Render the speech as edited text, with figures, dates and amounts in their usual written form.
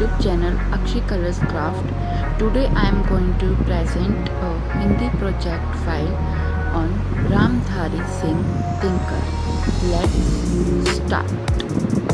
YouTube channel Akshi Colors Craft. Today I am going to present a Hindi project file on Ramdhari Singh Dinkar. Let's start.